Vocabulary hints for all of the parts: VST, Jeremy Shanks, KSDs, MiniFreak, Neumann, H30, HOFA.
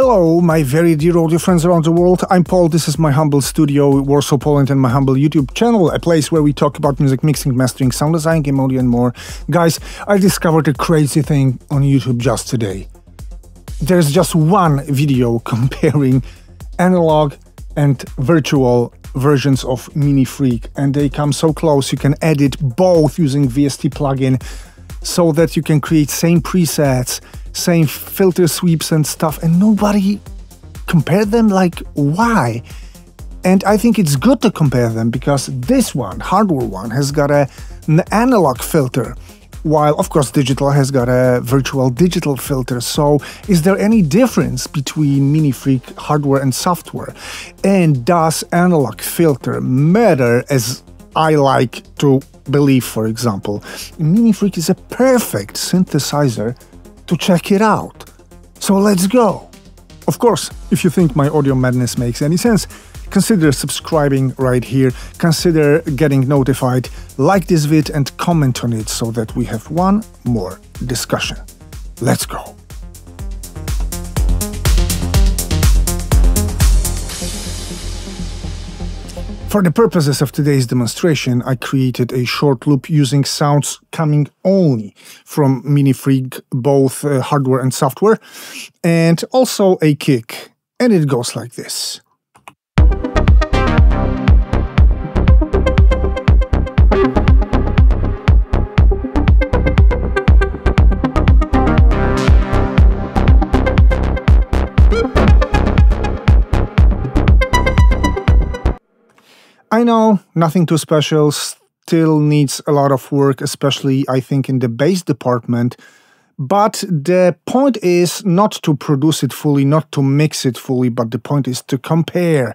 Hello, my very dear audio friends around the world. I'm Paul, this is my humble studio, Warsaw, Poland, and my humble YouTube channel, a place where we talk about music mixing, mastering, sound design, game audio, and more. Guys, I discovered a crazy thing on YouTube just today. There's just one video comparing analog and virtual versions of MiniFreak, and they come so close. You can edit both using VST plugin so that you can create same presets, same filter sweeps and stuff, and nobody compared them. Like, why? And I think it's good to compare them, because this one, hardware one, has got an analog filter, while of course digital has got a virtual digital filter. So is there any difference between MiniFreak hardware and software? And does analog filter matter, as I like to believe? For example, MiniFreak is a perfect synthesizer to check it out. So let's go! Of course, if you think my audio madness makes any sense, consider subscribing right here, consider getting notified, like this vid and comment on it so that we have one more discussion. Let's go! For the purposes of today's demonstration, I created a short loop using sounds coming only from MiniFreak, both hardware and software, and also a kick, and it goes like this. I know, nothing too special, still needs a lot of work, especially I think in the bass department, but the point is not to produce it fully, not to mix it fully, but the point is to compare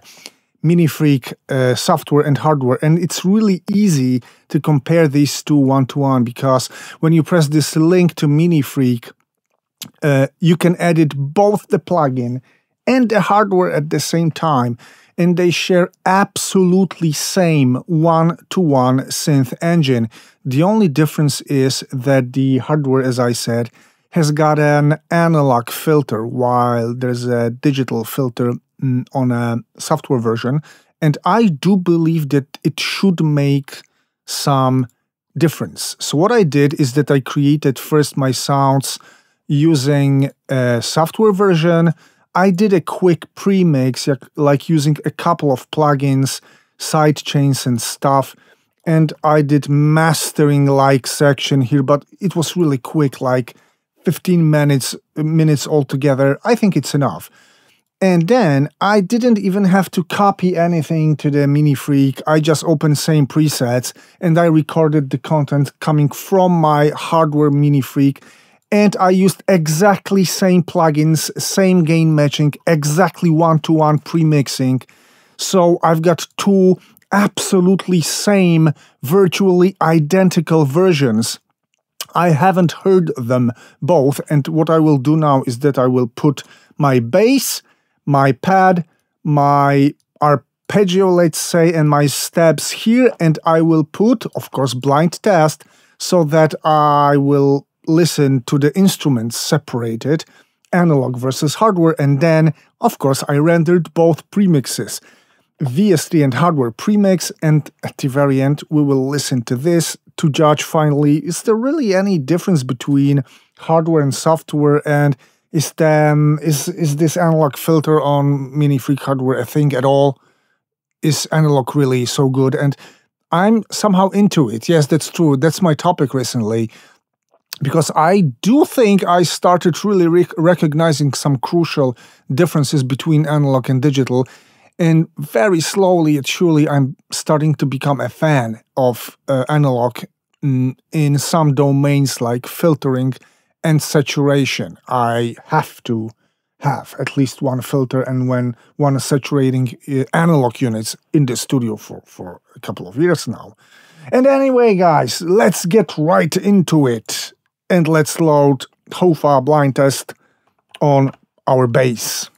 MiniFreak software and hardware, and it's really easy to compare these two one-to-one, because when you press this link to MiniFreak, you can edit both the plugin and the hardware at the same time, and they share absolutely same one-to-one synth engine. The only difference is that the hardware, as I said, has got an analog filter, while there's a digital filter on a software version. And I do believe that it should make some difference. So what I did is that I created first my sounds using a software version. I did a quick pre-mix, like using a couple of plugins, sidechains and stuff, and I did mastering-like section here, but it was really quick, like 15 minutes altogether. I think it's enough. And then I didn't even have to copy anything to the MiniFreak. I just opened same presets and I recorded the content coming from my hardware MiniFreak. And I used exactly same plugins, same gain matching, exactly one-to-one pre-mixing. So I've got two absolutely same, virtually identical versions. I haven't heard them both. And what I will do now is that I will put my bass, my pad, my arpeggio, let's say, and my steps here. And I will put, of course, blind test, so that I will listen to the instruments separated, analog versus hardware, and then, of course, I rendered both premixes, VST and hardware premix, and at the very end, we will listen to this to judge finally, is there really any difference between hardware and software, and is this analog filter on MiniFreak hardware a thing at all? Is analog really so good? And I'm somehow into it. Yes, that's true. That's my topic recently, because I do think I started really recognizing some crucial differences between analog and digital, and very slowly and surely I'm starting to become a fan of analog in some domains like filtering and saturation. I have to have at least one filter and one saturating analog units in the studio for a couple of years now. And anyway, guys, let's get right into it. And let's load HOFA blind test on our bass.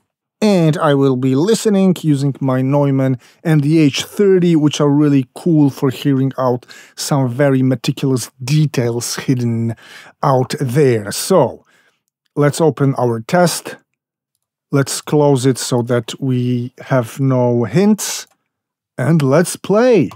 And I will be listening using my Neumann and the H30, which are really cool for hearing out some very meticulous details hidden out there. So let's open our test. Let's close it so that we have no hints, and let's play!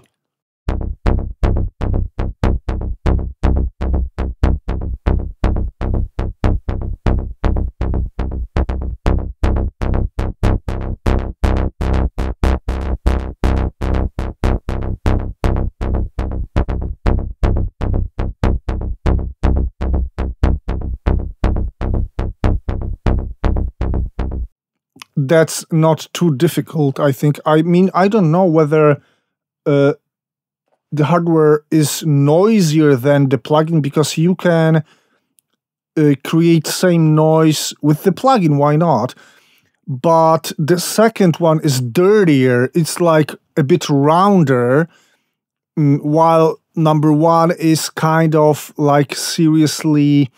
That's not too difficult, I think. I mean, I don't know whether the hardware is noisier than the plugin, because you can create same noise with the plugin, why not? But the second one is dirtier, it's like a bit rounder, while number one is kind of like seriously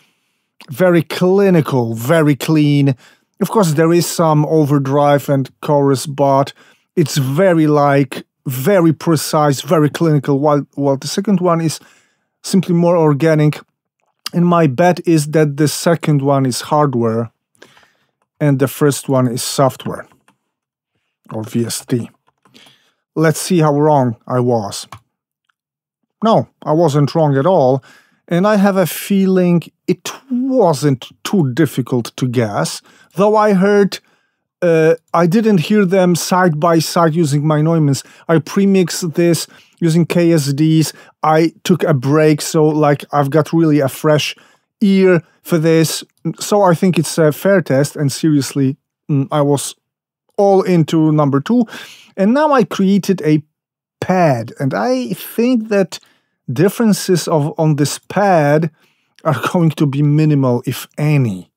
very clinical, very clean. Of course, there is some overdrive and chorus, but it's very, like, very precise, very clinical, while the second one is simply more organic. And my bet is that the second one is hardware and the first one is software, or VST. Let's see how wrong I was. No, I wasn't wrong at all, and I have a feeling it wasn't too difficult to guess, though I heard, I didn't hear them side by side using my Neumanns. I premixed this using KSDs, I took a break, so like I've got really a fresh ear for this, so I think it's a fair test, and seriously, I was all into number two, and now I created a pad, and I think that differences on this pad are going to be minimal, if any.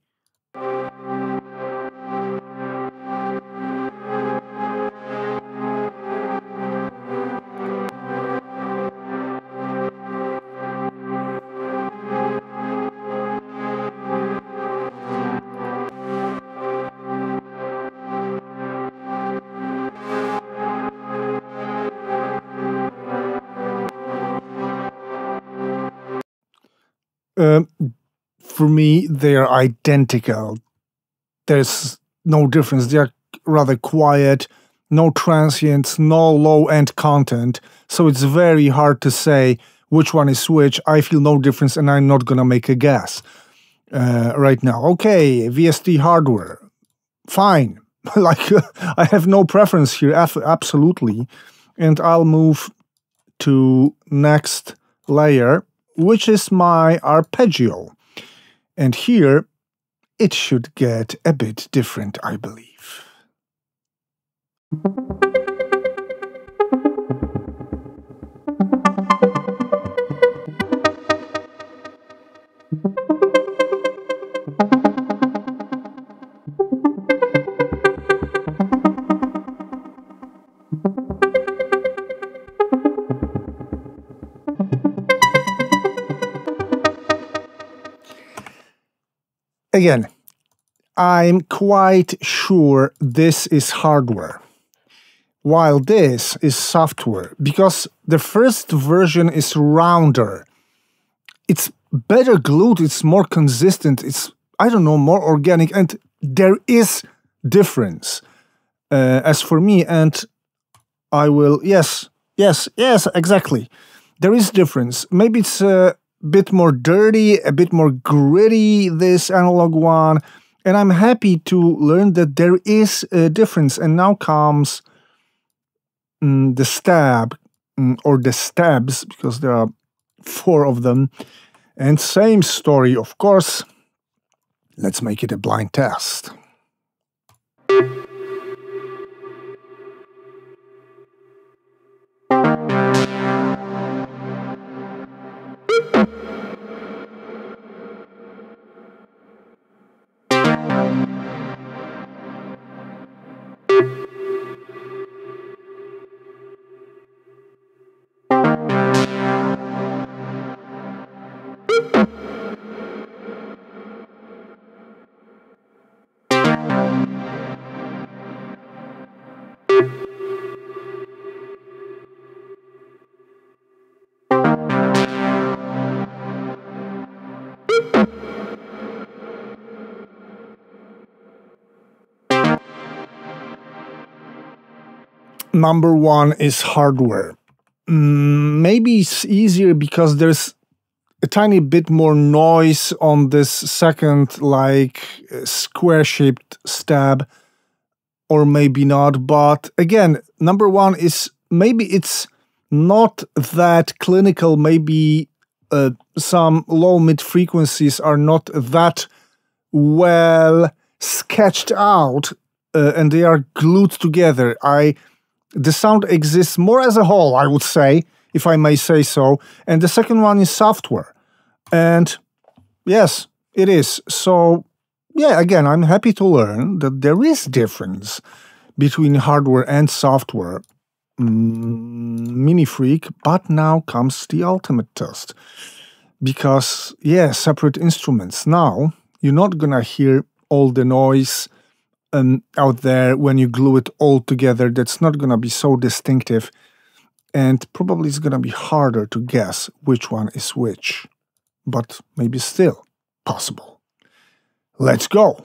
For me, they are identical. There's no difference. They are rather quiet, no transients, no low-end content. So it's very hard to say which one is which. I feel no difference, and I'm not going to make a guess right now. Okay, VST hardware. Fine. Like, I have no preference here, absolutely. And I'll move to next layer, which is my arpeggio. And here, it should get a bit different, I believe. Again, I'm quite sure this is hardware, while this is software, because the first version is rounder. It's better glued, it's more consistent, it's, I don't know, more organic, and there is difference, as for me, and I will, yes, exactly. There is difference. Maybe it's bit more dirty, a bit more gritty, this analog one, and I'm happy to learn that there is a difference. And now comes the stab, or the stabs, because there are four of them, and same story, of course. Let's make it a blind test. Number one is hardware. Maybe it's easier because there's a tiny bit more noise on this second, like, square-shaped stab, or maybe not. But again, number one is maybe it's not that clinical. Maybe some low-mid frequencies are not that well sketched out, and they are glued together. The sound exists more as a whole, I would say, if I may say so. And the second one is software. And yes, it is. So, yeah, again, I'm happy to learn that there is difference between hardware and software. MiniFreak, but now comes the ultimate test. Because, yeah, separate instruments. Now, you're not gonna hear all the noise out there when you glue it all together. That's not gonna be so distinctive, and probably it's gonna be harder to guess which one is which, but maybe still possible. Let's go!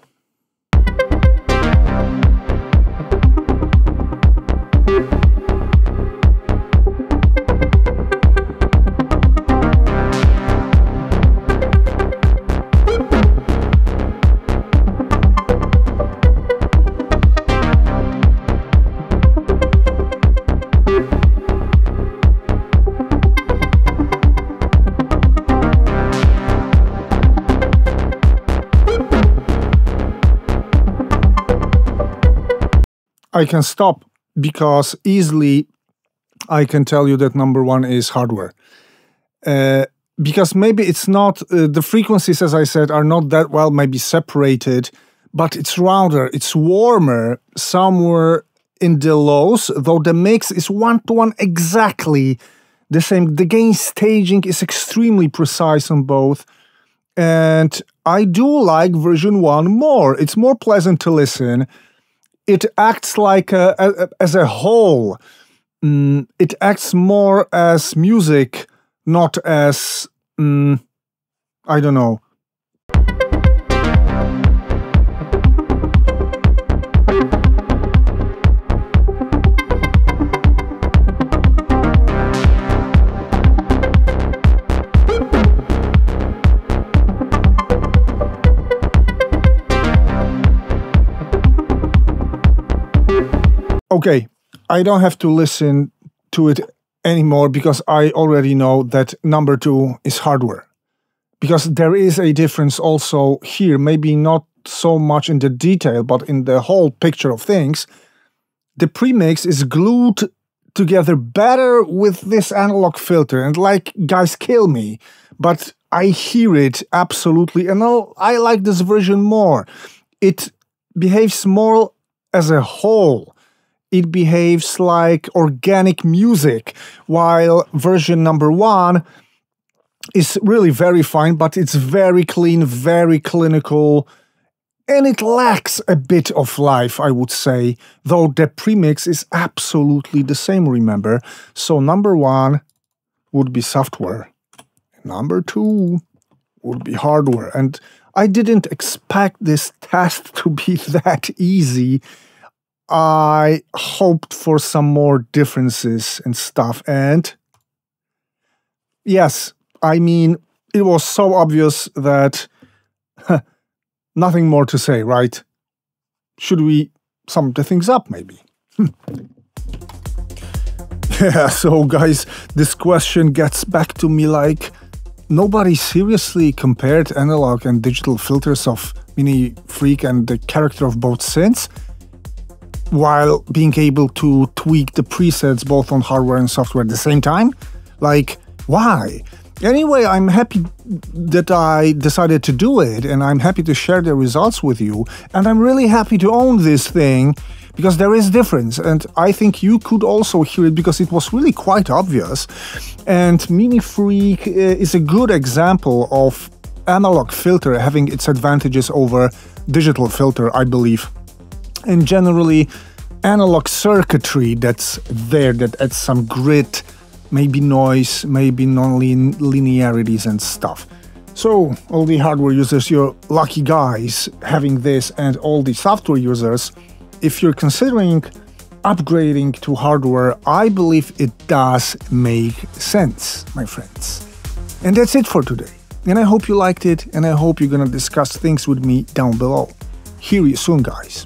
I can stop, because easily I can tell you that number one is hardware. Because maybe it's not, the frequencies, as I said, are not that well maybe separated, but it's rounder, it's warmer somewhere in the lows, though the mix is one-to-one exactly the same. The gain staging is extremely precise on both, and I do like version one more. It's more pleasant to listen. It acts like as a whole. It acts more as music, not as, I don't know. Okay, I don't have to listen to it anymore, because I already know that number two is hardware. Because there is a difference also here, maybe not so much in the detail, but in the whole picture of things. The premix is glued together better with this analog filter, and like, guys, kill me, but I hear it absolutely, and I like this version more. It behaves more as a whole. It behaves like organic music, while version number one is really very fine, but it's very clean, very clinical, and it lacks a bit of life, I would say, though the premix is absolutely the same, remember? So number one would be software, number two would be hardware, and I didn't expect this test to be that easy. I hoped for some more differences and stuff, and yes, I mean, it was so obvious that nothing more to say, right? Should we sum the things up, maybe? Yeah, so guys, this question gets back to me like, nobody seriously compared analog and digital filters of MiniFreak and the character of both synths, while being able to tweak the presets both on hardware and software at the same time? Like, why? Anyway, I'm happy that I decided to do it, and I'm happy to share the results with you, and I'm really happy to own this thing, because there is difference, and I think you could also hear it, because it was really quite obvious. And MiniFreak is a good example of analog filter having its advantages over digital filter, I believe. And generally, analog circuitry that's there, that adds some grit, maybe noise, maybe non-linearities and stuff. So, all the hardware users, you're lucky guys having this, and all the software users, if you're considering upgrading to hardware, I believe it does make sense, my friends. And that's it for today. And I hope you liked it, and I hope you're gonna discuss things with me down below. Hear you soon, guys.